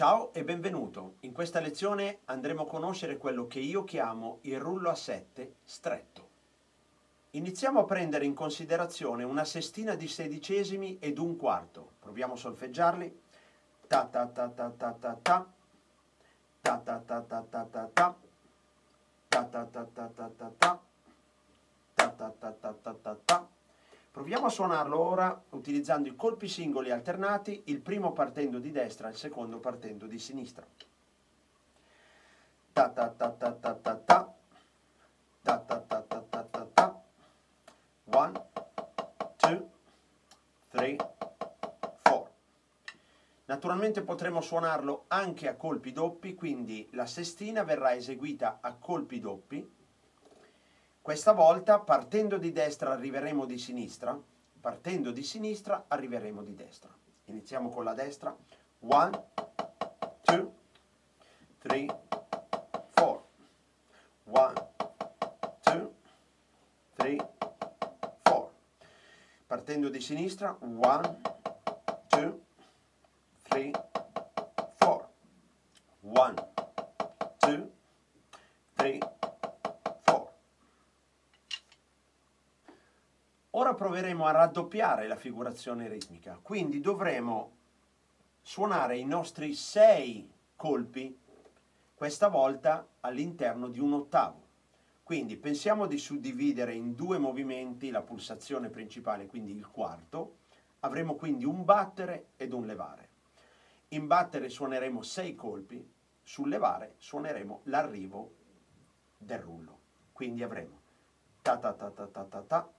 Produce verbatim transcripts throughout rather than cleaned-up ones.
Ciao e benvenuto! In questa lezione andremo a conoscere quello che io chiamo il rullo a sette stretto. Iniziamo a prendere in considerazione una sestina di sedicesimi ed un quarto. Proviamo a solfeggiarli. Ta ta ta ta ta ta ta. Ta ta ta ta ta ta ta. Ta ta ta ta ta ta ta. Ta ta ta ta ta ta ta. Proviamo a suonarlo ora utilizzando i colpi singoli alternati, il primo partendo di destra, il secondo partendo di sinistra. Ta ta ta ta ta ta ta. Ta ta ta ta ta ta ta. One, two, three, four. Naturalmente potremo suonarlo anche a colpi doppi, quindi la sestina verrà eseguita a colpi doppi. Questa volta partendo di destra arriveremo di sinistra, partendo di sinistra arriveremo di destra. Iniziamo con la destra. One, two, three, four. One, two, three, four. Partendo di sinistra. One, two, three, four. One, two, three. Ora proveremo a raddoppiare la figurazione ritmica, quindi dovremo suonare i nostri sei colpi, questa volta all'interno di un ottavo. Quindi pensiamo di suddividere in due movimenti la pulsazione principale, quindi il quarto. Avremo quindi un battere ed un levare. In battere suoneremo sei colpi, sul levare suoneremo l'arrivo del rullo. Quindi avremo ta ta ta ta ta ta ta.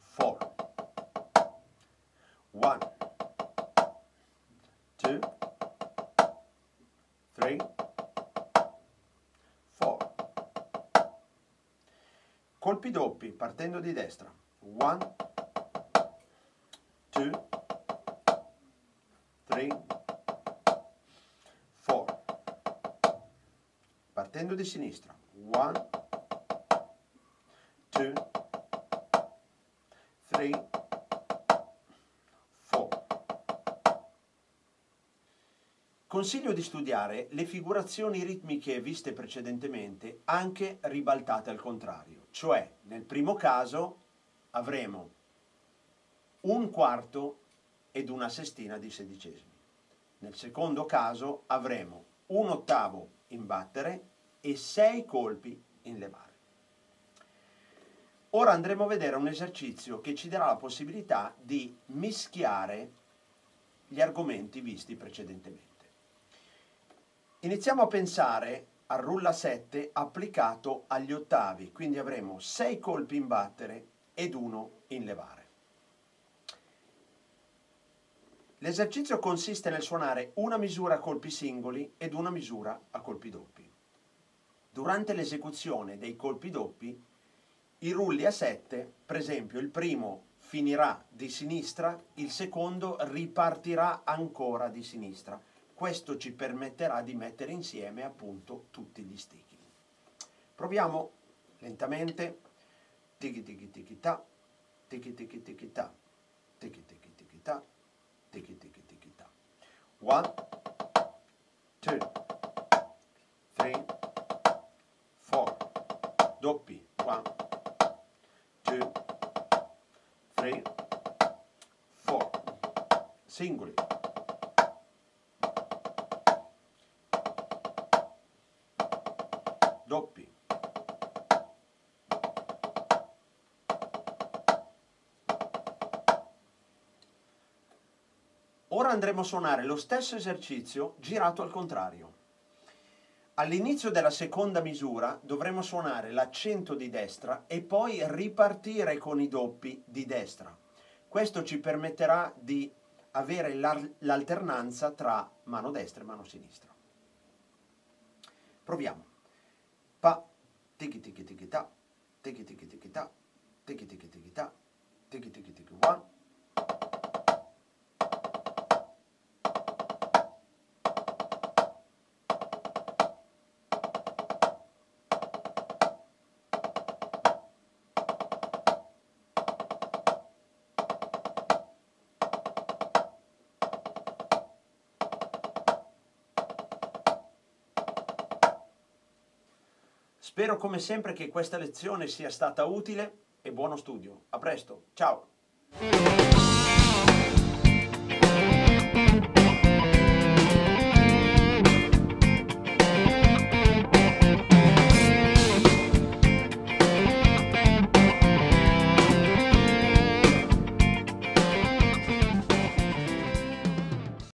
Four. One. Two. Three. Colpi doppi, partendo di destra. One, two, three, four. Partendo di sinistra. One, two, three, four. Consiglio di studiare le figurazioni ritmiche viste precedentemente anche ribaltate al contrario. Cioè, nel primo caso avremo un quarto ed una sestina di sedicesimi. Nel secondo caso avremo un ottavo in battere e sei colpi in levare. Ora andremo a vedere un esercizio che ci darà la possibilità di mischiare gli argomenti visti precedentemente. Iniziamo a pensare al rulla sette applicato agli ottavi, quindi avremo sei colpi in battere ed uno in levare. L'esercizio consiste nel suonare una misura a colpi singoli ed una misura a colpi doppi. Durante l'esecuzione dei colpi doppi, i rulli a sette, per esempio il primo finirà di sinistra, il secondo ripartirà ancora di sinistra. Questo ci permetterà di mettere insieme appunto tutti gli stichi. Proviamo lentamente. Tiki tiki tiki ta, tiki tiki tiki ta, tiki tiki tiki ta, tiki tiki tiki ta. One, two, three, four. Doppi. One, two, three, four. Singoli. Doppi, ora andremo a suonare lo stesso esercizio girato al contrario. All'inizio della seconda misura dovremo suonare l'accento di destra e poi ripartire con i doppi di destra. Questo ci permetterà di avere l'alternanza tra mano destra e mano sinistra. Proviamo. Pa, tiki tiki tiki ta, tiki tiki tiki ta, tiki tiki tiki ta, tiki tiki tiki one, Spero come sempre che questa lezione sia stata utile e buono studio. A presto, ciao!